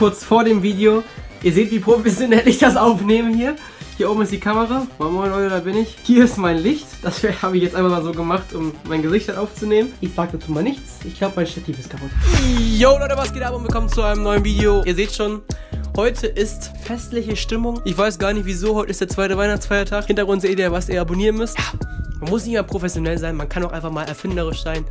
kurz vor dem Video. Ihr seht, wie professionell ich das aufnehme hier. Hier oben ist die Kamera. Moin moin Leute, da bin ich. Hier ist mein Licht. Das habe ich jetzt einfach mal so gemacht, um mein Gesicht halt aufzunehmen. Ich sage dazu mal nichts. Ich glaube, mein Stativ ist kaputt. Yo Leute, was geht ab und willkommen zu einem neuen Video. Ihr seht schon, heute ist festliche Stimmung. Ich weiß gar nicht wieso, heute ist der zweite Weihnachtsfeiertag. Hintergrund seht ihr, was ihr abonnieren müsst. Ja, man muss nicht mal professionell sein, man kann auch einfach mal erfinderisch sein.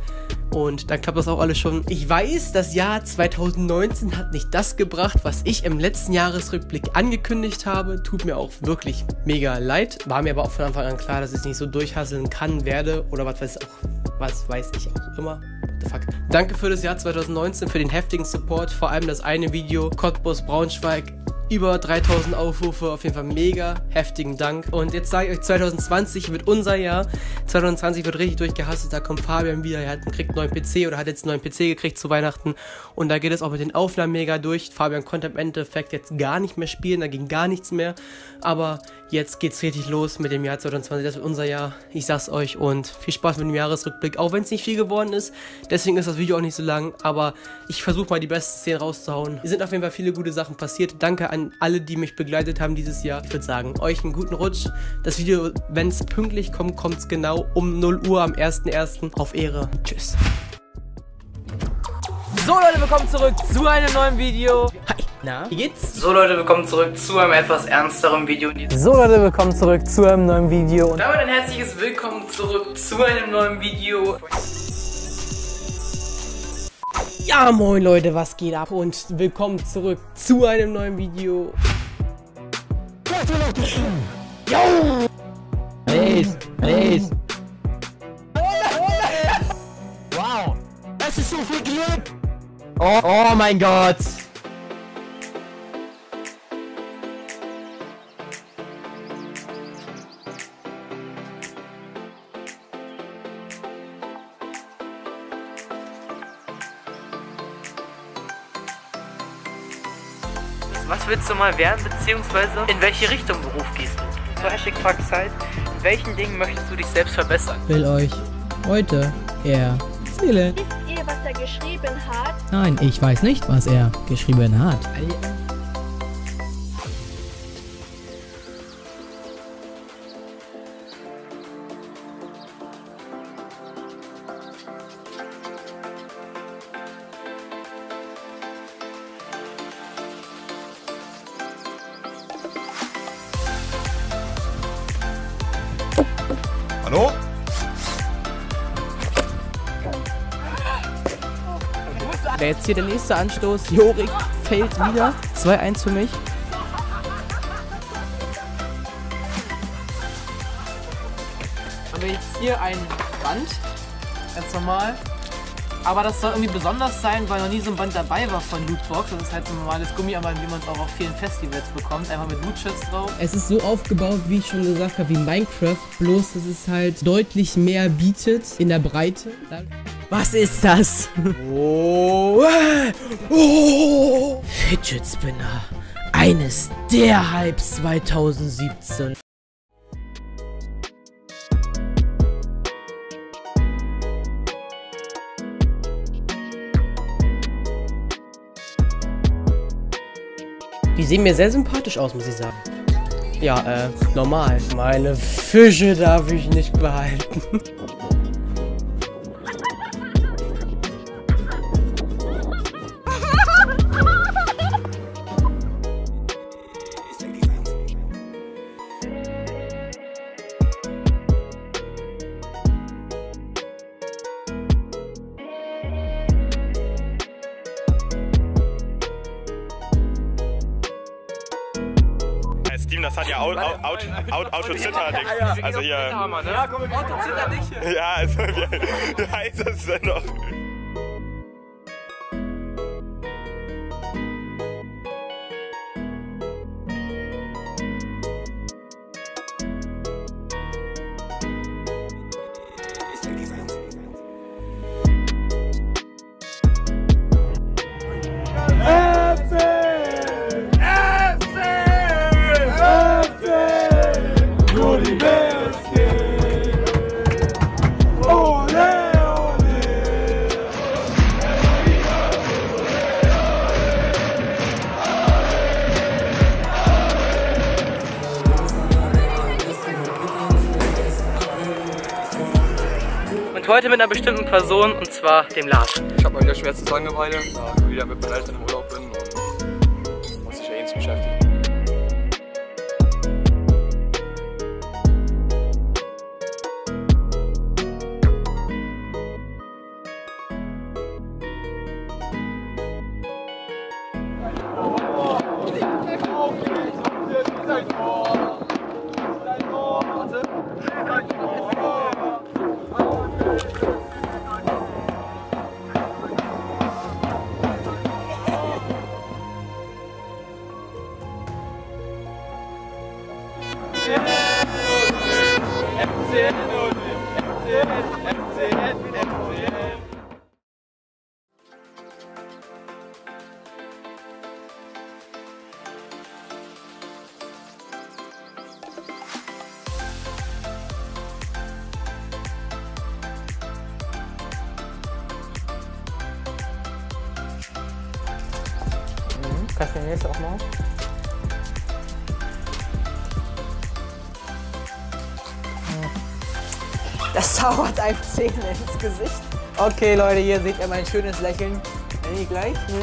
Und dann klappt das auch alles schon. Ich weiß, das Jahr 2019 hat nicht das gebracht, was ich im letzten Jahresrückblick angekündigt habe. Tut mir auch wirklich mega leid. War mir aber auch von Anfang an klar, dass ich es nicht so durchhasseln kann, werde oder was weiß ich auch immer. What the fuck? Danke für das Jahr 2019, für den heftigen Support. Vor allem das eine Video, Cottbus Braunschweig. Über 3000 Aufrufe, auf jeden Fall mega heftigen Dank. Und jetzt sage ich euch, 2020 wird unser Jahr. 2020 wird richtig durchgehasselt, da kommt Fabian wieder, er kriegt einen neuen PC oder hat jetzt einen neuen PC gekriegt zu Weihnachten. Und da geht es auch mit den Aufnahmen mega durch. Fabian konnte im Endeffekt jetzt gar nicht mehr spielen, da ging gar nichts mehr. Aber jetzt geht's richtig los mit dem Jahr 2020, das wird unser Jahr. Ich sag's euch und viel Spaß mit dem Jahresrückblick, auch wenn es nicht viel geworden ist. Deswegen ist das Video auch nicht so lang, aber ich versuche mal die besten Szenen rauszuhauen. Es sind auf jeden Fall viele gute Sachen passiert. Danke an alle, die mich begleitet haben dieses Jahr. Ich würde sagen, euch einen guten Rutsch. Das Video, wenn es pünktlich kommt, kommt es genau um 0 Uhr am 1.1. Auf Ehre. Tschüss. So Leute, willkommen zurück zu einem neuen Video. Hi, na, wie geht's? So Leute, willkommen zurück zu einem etwas ernsteren Video. So Leute, willkommen zurück zu einem neuen Video. Und damit ein herzliches Willkommen zurück zu einem neuen Video. Ja, moin Leute, was geht ab und willkommen zurück zu einem neuen Video. Nice. Wow, das ist so viel Glück. Oh mein Gott. Was willst du mal werden, beziehungsweise in welche Richtung Beruf gehst du? So, #FuckSide, in welchen Dingen möchtest du dich selbst verbessern? Will euch heute erzählen. Wisst ihr, was er geschrieben hat? Nein, ich weiß nicht, was er geschrieben hat. Hallo? Wer jetzt hier der nächste Anstoß? Jorik fällt wieder. 2-1 für mich. Haben wir jetzt hier ein Band. Ganz normal. Aber das soll irgendwie besonders sein, weil noch nie so ein Band dabei war von Lootbox. Das ist halt so ein normales Gummi, aber wie man es auch auf vielen Festivals bekommt. Einfach mit Lootshirts drauf. Es ist so aufgebaut, wie ich schon gesagt habe, wie Minecraft. Bloß, dass es halt deutlich mehr bietet in der Breite. Was ist das? Oh. Oh. Fidget Spinner. Eines der Hypes 2017. Die sehen mir sehr sympathisch aus, muss ich sagen. Ja, normal. Meine Fische darf ich nicht behalten. Das hat ja Autozitterding. Also hier. Ja, komm, Autozitter nicht hier. Ja, also wie heißt das denn noch? heute mit einer bestimmten Person, und zwar dem Lars. Ich habe mal wieder schwer zu Langeweile, da ich wieder mit meinen Eltern im Urlaub bin und muss sich ja jetzt beschäftigen. Kannst du den Nils auch mal? Das zaubert einem Zähne ins Gesicht. Okay, Leute, hier seht ihr mein schönes Lächeln. Nenn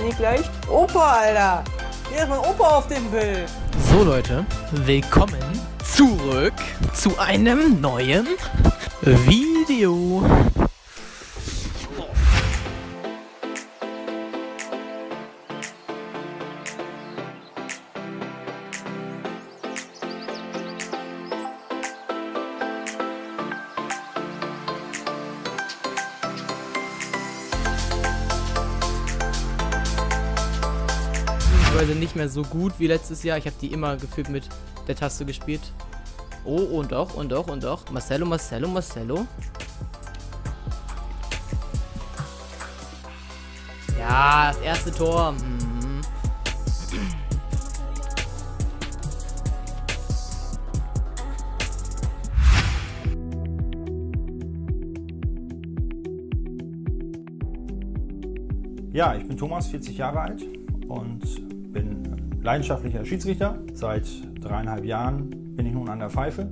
ich gleich. Opa, Alter! Hier ist mein Opa auf dem Bild. So, Leute, willkommen zurück zu einem neuen Video. Nicht mehr so gut wie letztes Jahr. Ich habe die immer gefühlt mit der Taste gespielt. Oh, und doch, und doch, und doch. Marcello. Ja, das erste Tor. Mhm. Ja, ich bin Thomas, 40 Jahre alt und leidenschaftlicher Schiedsrichter. Seit 3,5 Jahren bin ich nun an der Pfeife.